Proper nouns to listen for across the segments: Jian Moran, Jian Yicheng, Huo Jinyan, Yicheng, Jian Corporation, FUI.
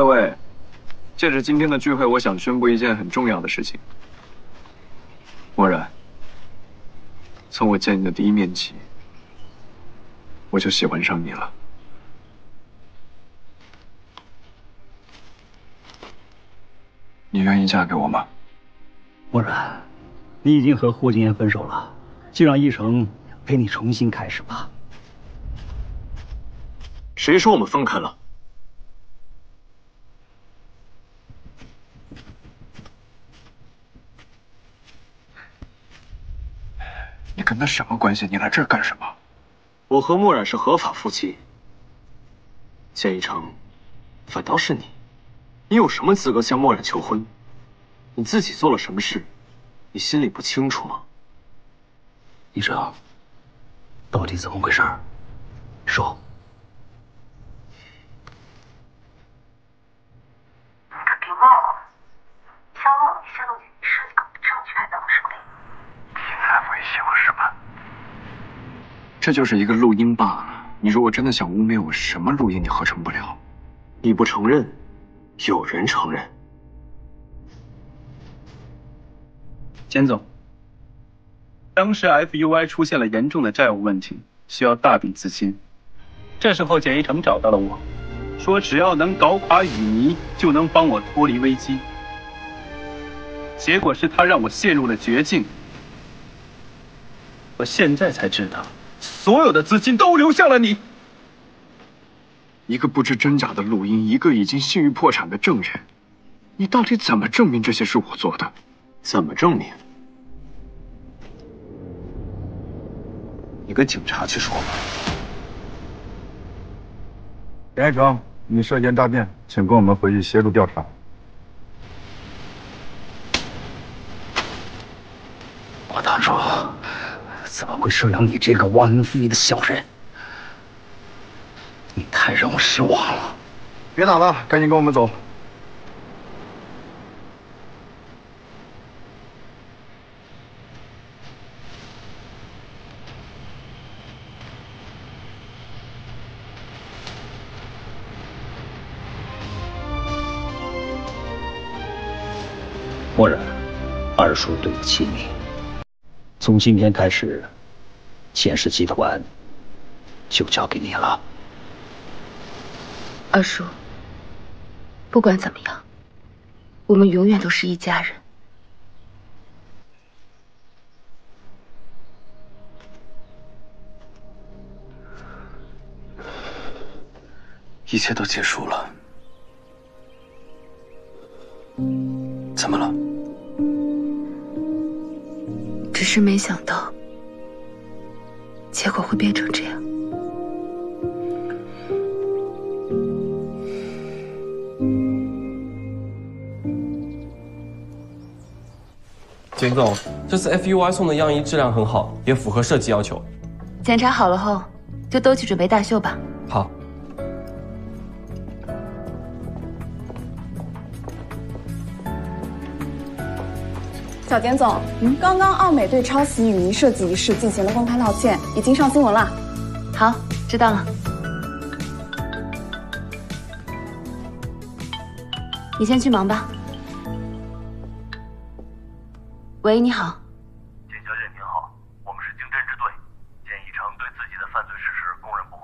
各位，借着今天的聚会，我想宣布一件很重要的事情。默然，从我见你的第一面起，我就喜欢上你了。 你愿意嫁给我吗？默然，你已经和霍金言分手了，就让一成陪你重新开始吧。谁说我们分开了？你跟他什么关系？你来这儿干什么？我和默然是合法夫妻，谢一成，反倒是你。 你有什么资格向墨染求婚？你自己做了什么事，你心里不清楚吗？医生，到底怎么回事？说。他给忘了，肖梦一向是个不正确的手里。你还会想什么？这就是一个录音罢了。你如果真的想污蔑我，什么录音你合成不了？你不承认。 有人承认，简总，当时 FUI 出现了严重的债务问题，需要大笔资金。这时候，简一成找到了我，说只要能搞垮雨泥，就能帮我脱离危机。结果是他让我陷入了绝境。我现在才知道，所有的资金都流向了你。 一个不知真假的录音，一个已经信誉破产的证人，你到底怎么证明这些是我做的？怎么证明？你跟警察去说吧。严一成，你涉嫌诈骗，请跟我们回去协助调查。我当初怎么会收养你这个忘恩负义的小人？ 你太让我失望了！别打了，赶紧跟我们走。默然，二叔对不起你。从今天开始，简氏集团就交给你了。 二叔，不管怎么样，我们永远都是一家人。一切都结束了，怎么了？只是没想到，结果会变成这样。 简总，这次 FUI 送的样衣质量很好，也符合设计要求。检查好了后，就都去准备大秀吧。好。小简总，刚刚奥美对抄袭雨泥设计一事进行了公开道歉，已经上新闻了。好，知道了。你先去忙吧。 喂，你好，简小姐您好，我们是经侦支队，简一成对自己的犯罪事实供认不讳。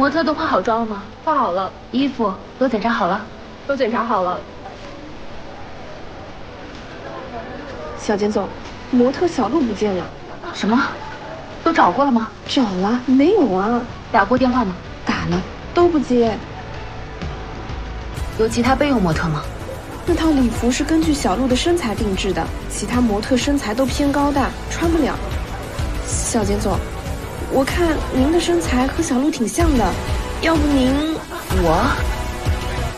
模特都化好妆了吗？化好了。衣服都检查好了？都检查好了。小简总，模特小鹿不见了。什么？都找过了吗？找了，没有啊。打过电话吗？打了，都不接。有其他备用模特吗？ 那套礼服是根据小鹿的身材定制的，其他模特身材都偏高大，穿不了。小简总，我看您的身材和小鹿挺像的，要不您……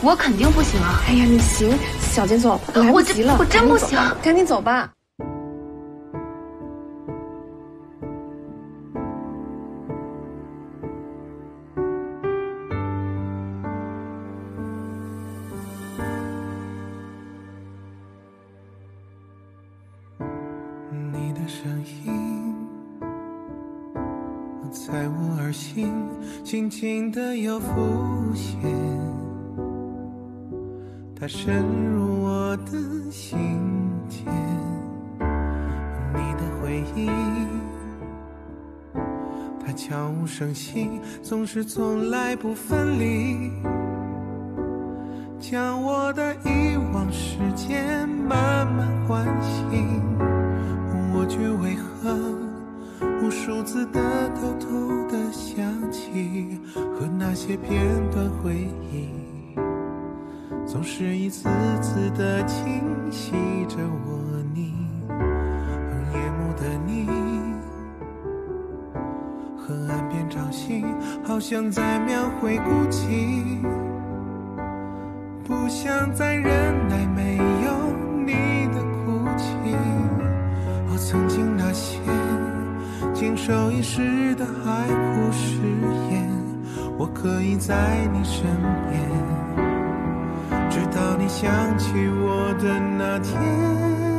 我肯定不行啊！哎呀，你行，小简总，来不及了，我真不行，赶紧走吧。 轻轻的又浮现，它深入我的心间。你的回忆，它悄无声息，总是从来不分离，将我的遗忘时间慢慢唤醒。我却为何？ 无数次的偷偷的想起，和那些片段回忆，总是一次次的清洗着我你，和夜幕的你，和岸边潮汐，好想再描绘孤寂，不想再忍耐没有你的哭泣，我曾经那些。 经受一时的海枯石咽，我可以在你身边，直到你想起我的那天。